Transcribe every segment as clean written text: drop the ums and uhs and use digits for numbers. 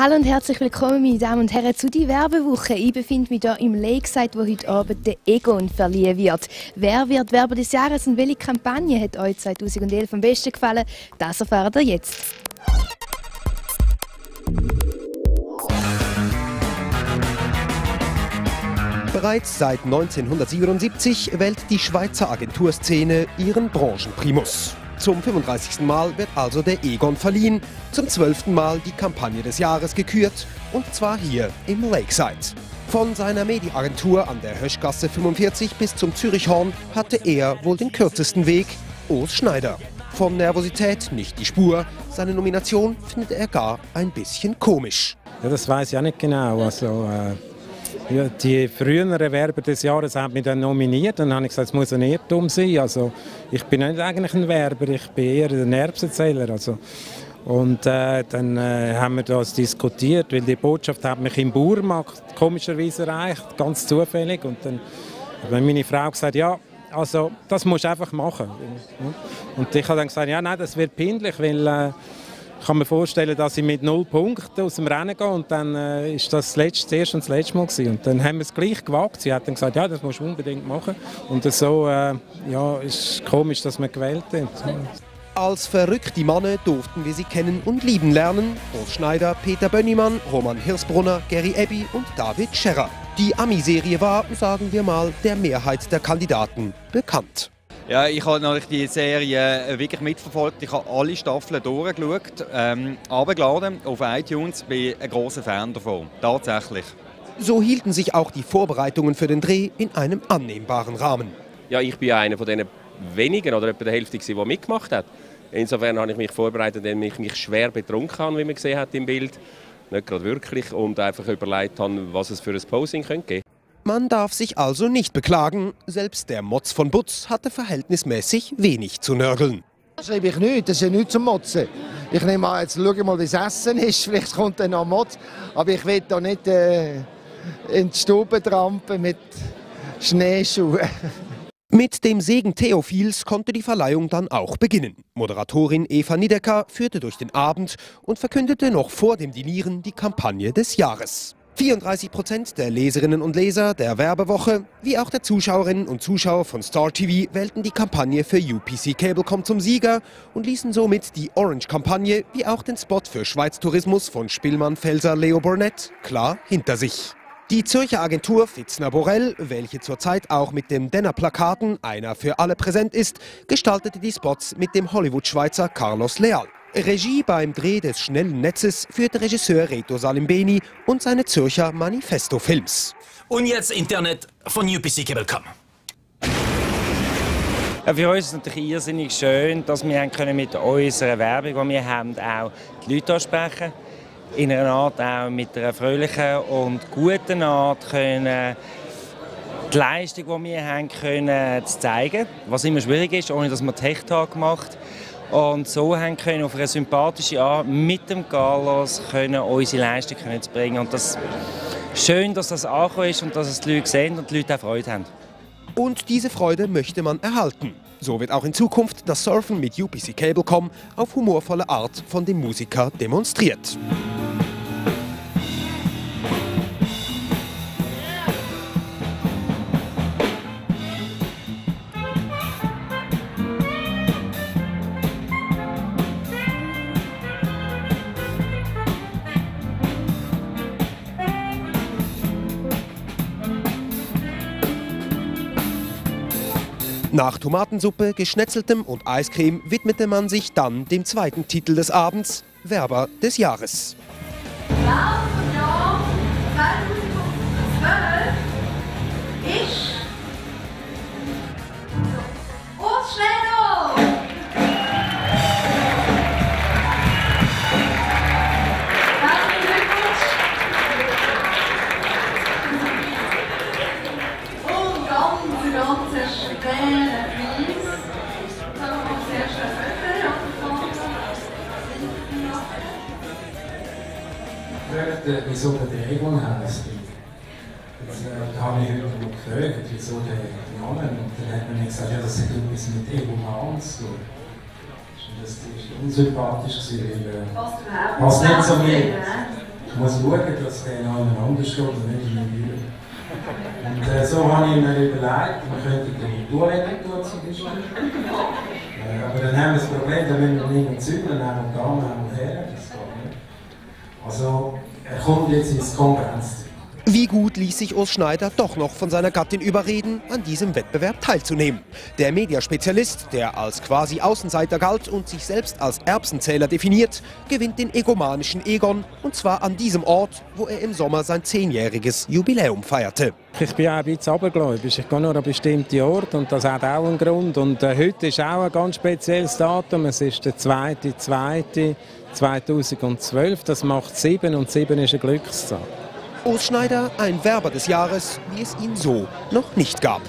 Hallo und herzlich willkommen, meine Damen und Herren, zu die Werbewoche. Ich befinde mich hier im Lakeside, wo heute Abend der Egon verliehen wird. Wer wird Werber des Jahres und welche Kampagne hat euch 2011 am besten gefallen? Das erfahrt ihr jetzt. Bereits seit 1977 wählt die Schweizer Agenturszene ihren Branchenprimus. Zum 35. Mal wird also der Egon verliehen, zum 12. Mal die Kampagne des Jahres gekürt, und zwar hier im Lakeside. Von seiner Medienagentur an der Höschgasse 45 bis zum Zürichhorn hatte er wohl den kürzesten Weg, Urs Schneider. Von Nervosität nicht die Spur, seine Nomination findet er gar ein bisschen komisch. Ja, das weiß ich auch nicht genau. Also, ja, die früheren Werber des Jahres haben mich dann nominiert. Dann habe ich gesagt, es muss ein Irrtum sein. Also, ich bin nicht eigentlich ein Werber, ich bin eher ein Erbsenzähler. Also. Und dann haben wir das diskutiert, weil die Botschaft hat mich im Bauernmarkt komischerweise erreicht, ganz zufällig. Und dann hat meine Frau gesagt, ja, also, das musst du einfach machen. Und ich habe dann gesagt, ja, nein, das wird peinlich, weil... Ich kann mir vorstellen, dass ich mit 0 Punkten aus dem Rennen gehe, und dann ist das erste und das letzte Mal gewesen. Und dann haben wir es gleich gewagt. Sie hat dann gesagt, ja, das musst du unbedingt machen. Und so ja, ist komisch, dass man gewählt hat. Als verrückte Männer durften wir sie kennen und lieben lernen. Urs Schneider, Peter Bönnimann, Roman Hirsbrunner, Gerry Ebby und David Scherrer. Die Ami-Serie war, sagen wir mal, der Mehrheit der Kandidaten bekannt. Ja, ich habe natürlich die Serie wirklich mitverfolgt. Ich habe alle Staffeln durchgeschaut, runtergeladen auf iTunes. Bin ein großer Fan davon, tatsächlich. So hielten sich auch die Vorbereitungen für den Dreh in einem annehmbaren Rahmen. Ja, ich bin einer von den wenigen oder etwa der Hälfte, die mitgemacht hat. Insofern habe ich mich vorbereitet, indem ich mich schwer betrunken habe, wie man gesehen hat im Bild. Nicht gerade wirklich, und einfach überlegt habe, was es für ein Posing geben könnte. Man darf sich also nicht beklagen, selbst der Motz von Butz hatte verhältnismäßig wenig zu nörgeln. Das schreibe ich nicht, das ist ja nichts zum Motzen. Ich nehme an, jetzt schaue ich mal, wie das Essen ist, vielleicht kommt dann noch ein Motz. Aber ich will da nicht in die Stube trampen mit Schneeschuhen. Mit dem Segen Theophils konnte die Verleihung dann auch beginnen. Moderatorin Eva Niedecker führte durch den Abend und verkündete noch vor dem Dinieren die Kampagne des Jahres. 34% der Leserinnen und Leser der Werbewoche, wie auch der Zuschauerinnen und Zuschauer von Star TV, wählten die Kampagne für UPC Cablecom zum Sieger und ließen somit die Orange-Kampagne wie auch den Spot für Schweiz-Tourismus von Spielmann-Felser Leo Burnett klar hinter sich. Die Zürcher Agentur Fitzner-Borrell, welche zurzeit auch mit dem Denner-Plakaten einer für alle präsent ist, gestaltete die Spots mit dem Hollywood-Schweizer Carlos Leal. Regie beim Dreh des schnellen Netzes führte Regisseur Reto Salimbeni und seine Zürcher Manifesto Films. Und jetzt Internet von UPC Cablecom. Für uns ist es natürlich irrsinnig schön, dass wir mit unserer Werbung, die wir haben, auch die Leute ansprechen können. In einer Art auch mit einer fröhlichen und guten Art können die Leistung, die wir haben, können zu zeigen. Was immer schwierig ist, ohne dass man Tech-Tag macht. Und so können wir auf eine sympathische Art mit dem Carlos unsere Leistung bringen. Und das ist schön, dass das angekommen ist und dass es die Leute sehen und die Leute auch Freude haben. Und diese Freude möchte man erhalten. So wird auch in Zukunft das Surfen mit UPC Cablecom auf humorvolle Art von dem Musiker demonstriert. Nach Tomatensuppe, Geschnetzeltem und Eiscreme widmete man sich dann dem zweiten Titel des Abends, Werber des Jahres. Ja, genau, 2012, ich, Urs Schneider. Wieso der Egon heisst. Jetzt habe ich jemanden gefragt, wieso der Name. Und dann hat man gesagt, ja, das hat etwas mit Egon zu tun. Und das war unsympathisch gewesen, weil passt nicht so mit. Ich muss schauen, dass der aneinander steht und nicht in der Mühle. Und so habe ich mir überlegt, man könnte die Toilette tun zum Beispiel. Aber dann haben wir das Problem, dann müssen wir nicht mehr zügeln, dann haben wir da, dann haben wir her, das geht nicht. Also er kommt jetzt ins Konkurrenz. Wie gut ließ sich Urs Schneider doch noch von seiner Gattin überreden, an diesem Wettbewerb teilzunehmen. Der Mediaspezialist, der als quasi Außenseiter galt und sich selbst als Erbsenzähler definiert, gewinnt den egomanischen Egon, und zwar an diesem Ort, wo er im Sommer sein 10-jähriges Jubiläum feierte. Ich bin auch ein bisschen abergläubisch. Ich gehe nur an bestimmte Orte und das hat auch einen Grund. Und heute ist auch ein ganz spezielles Datum. Es ist der 2.2.2012. Das macht 7 und 7 ist eine Glückszahl. Urs Schneider, ein Werber des Jahres, wie es ihn so noch nicht gab.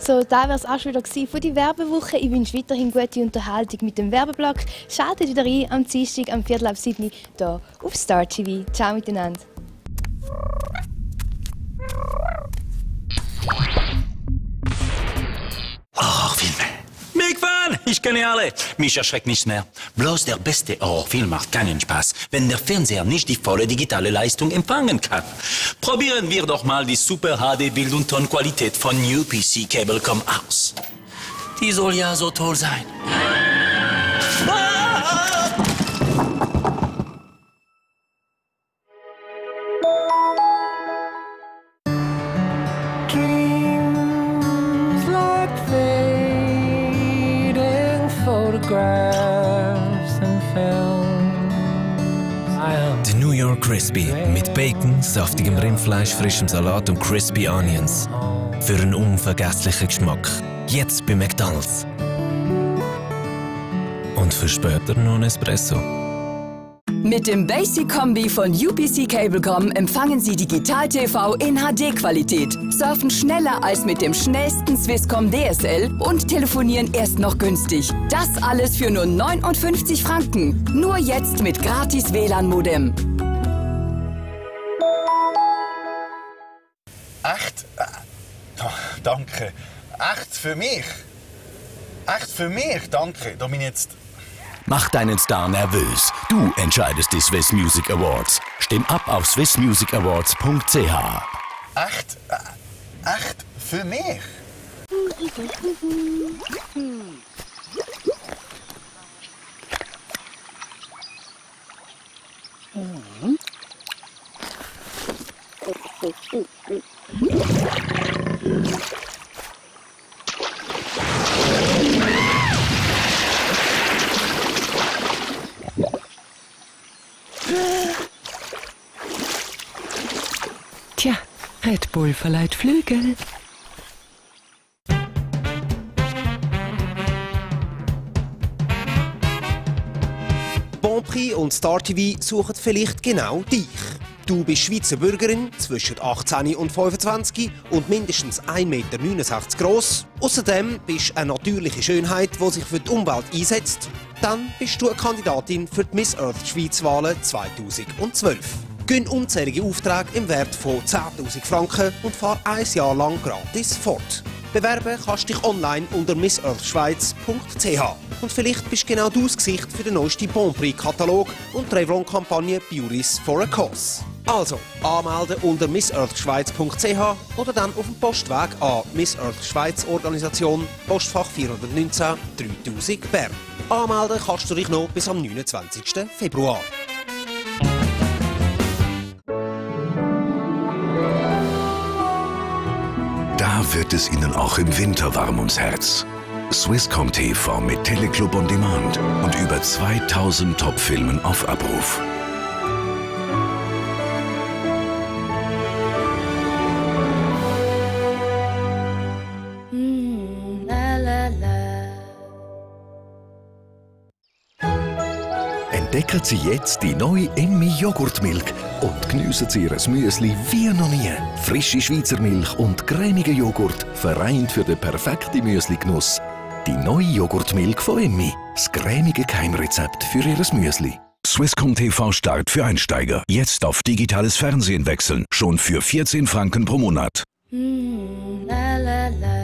So, da war es auch schon wieder von der Werbewoche. Ich wünsche weiterhin gute Unterhaltung mit dem Werbeblock. Schaltet wieder ein am Dienstag, am 19.15 Uhr hier auf Star TV. Ciao miteinander. Ach, viel mehr. Mega ist genial. Mich erschreckt nicht mehr. Bloß der beste Horrorfilm macht keinen Spaß, wenn der Fernseher nicht die volle digitale Leistung empfangen kann. Probieren wir doch mal die super HD-Bild- und Tonqualität von UPC Cablecom aus. Die soll ja so toll sein. The New York Crispy mit Bacon, saftigem Rindfleisch, frischem Salat und Crispy Onions. Für einen unvergesslichen Geschmack. Jetzt bei McDonald's. Und für später noch ein Espresso. Mit dem Basic-Kombi von UPC Cablecom empfangen Sie Digital-TV in HD-Qualität, surfen schneller als mit dem schnellsten Swisscom DSL und telefonieren erst noch günstig. Das alles für nur 59 Franken. Nur jetzt mit gratis WLAN-Modem. Echt? Danke. Echt für mich? Echt für mich? Danke. Da bin ich jetzt... Mach deinen Star nervös. Du entscheidest die Swiss Music Awards. Stimm ab auf swissmusicawards.ch. Echt? Echt für mich? Tja, Red Bull verleiht Flügel. Bonprix und Star TV suchen vielleicht genau dich. Du bist Schweizer Bürgerin, zwischen 18 und 25 und mindestens 1,69 Meter gross. Außerdem bist du eine natürliche Schönheit, die sich für die Umwelt einsetzt. Dann bist du eine Kandidatin für die Miss Earth Schweiz-Wahlen 2012. Gönn unzählige Aufträge im Wert von 10.000 Franken und fahr ein Jahr lang gratis fort. Bewerben kannst dich online unter missearthschweiz.ch. Und vielleicht bist genau du das Gesicht für den neuesten Bonprix-Katalog und die Revlon-Kampagne Beauties for a Cause. Also, anmelden unter missearthschweiz.ch oder dann auf dem Postweg an Miss Earth Schweiz Organisation, Postfach 419 3000 Bern. Anmelden kannst du dich noch bis am 29. Februar. Da wird es Ihnen auch im Winter warm ums Herz. Swisscom TV mit Teleclub on Demand und über 2000 Top-Filmen auf Abruf. Entdecken Sie jetzt die neue Emmi Joghurtmilch und geniessen Sie Ihr Müsli wie noch nie. Frische Schweizer Milch und cremiger Joghurt vereint für den perfekten Müsli-Genuss. Die neue Joghurtmilch von Emmi. Das cremige Keimrezept für Ihr Müsli. Swisscom TV Start für Einsteiger. Jetzt auf digitales Fernsehen wechseln. Schon für 14 Franken pro Monat. La la la.